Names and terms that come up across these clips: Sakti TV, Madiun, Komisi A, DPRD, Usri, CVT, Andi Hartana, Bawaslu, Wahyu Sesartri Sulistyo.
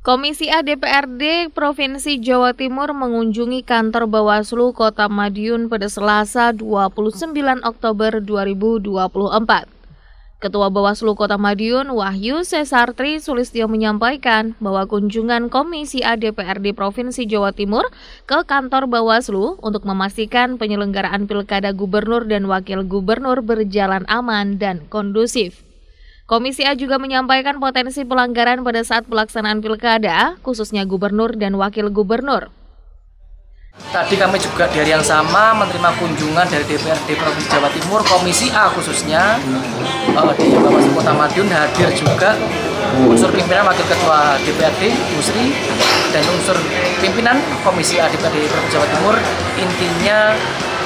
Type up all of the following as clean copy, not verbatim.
Komisi A DPRD Provinsi Jawa Timur mengunjungi kantor Bawaslu Kota Madiun pada Selasa 29 Oktober 2024. Ketua Bawaslu Kota Madiun, Wahyu Sesartri Sulistyo menyampaikan bahwa kunjungan Komisi A DPRD Provinsi Jawa Timur ke kantor Bawaslu untuk memastikan penyelenggaraan pilkada gubernur dan wakil gubernur berjalan aman dan kondusif. Komisi A juga menyampaikan potensi pelanggaran pada saat pelaksanaan pilkada, khususnya gubernur dan wakil gubernur. Tadi kami juga dari yang sama menerima kunjungan dari DPRD Provinsi Jawa Timur, Komisi A khususnya di Bawaslu Kota Madiun hadir juga unsur pimpinan Wakil Ketua DPRD Usri dan unsur pimpinan Komisi A DPRD Provinsi Jawa Timur, intinya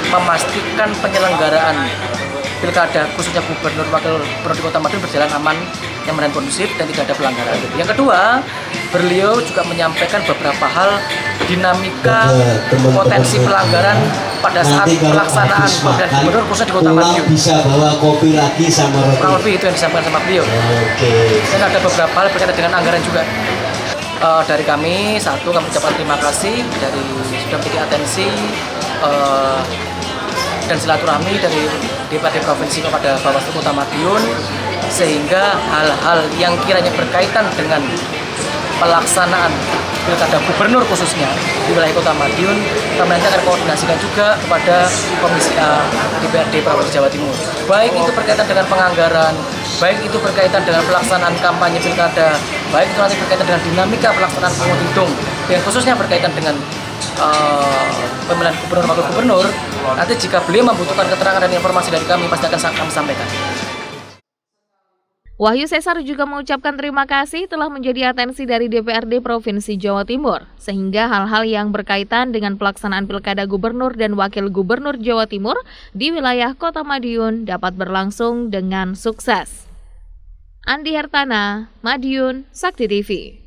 memastikan penyelenggaraan pilkada khususnya gubernur wakil gubernur di Kota Madiun berjalan aman, nyaman dan kondusif dan tidak ada pelanggaran. Yang kedua, beliau juga menyampaikan beberapa hal dinamika potensi pelanggaran pada saat pelaksanaan pemilihan gubernur khususnya di Kota Madiun. Kurang lebih itu yang disampaikan sama beliau. Dan ada beberapa hal berkaitan dengan anggaran juga. Dari kami, kami ucapkan terima kasih dari sudah memberikan atensi dan silaturahmi dari DPRD Provinsi kepada Bawaslu Kota Madiun, sehingga hal-hal yang kiranya berkaitan dengan pelaksanaan pilkada gubernur khususnya di wilayah Kota Madiun, kami nanti akan koordinasikan juga kepada Komisi A DPRD Provinsi Jawa Timur. Baik itu berkaitan dengan penganggaran, baik itu berkaitan dengan pelaksanaan kampanye pilkada, baik itu nanti berkaitan dengan dinamika pelaksanaan pungut hitung, yang khususnya berkaitan dengan pemilihan gubernur wakil gubernur. Nanti jika beliau membutuhkan keterangan dan informasi dari kami, pasti akan kami sampaikan. Wahyu Sesar juga mengucapkan terima kasih telah menjadi atensi dari DPRD Provinsi Jawa Timur, sehingga hal-hal yang berkaitan dengan pelaksanaan pilkada gubernur dan wakil gubernur Jawa Timur di wilayah Kota Madiun dapat berlangsung dengan sukses. Andi Hartana, Madiun, Sakti TV.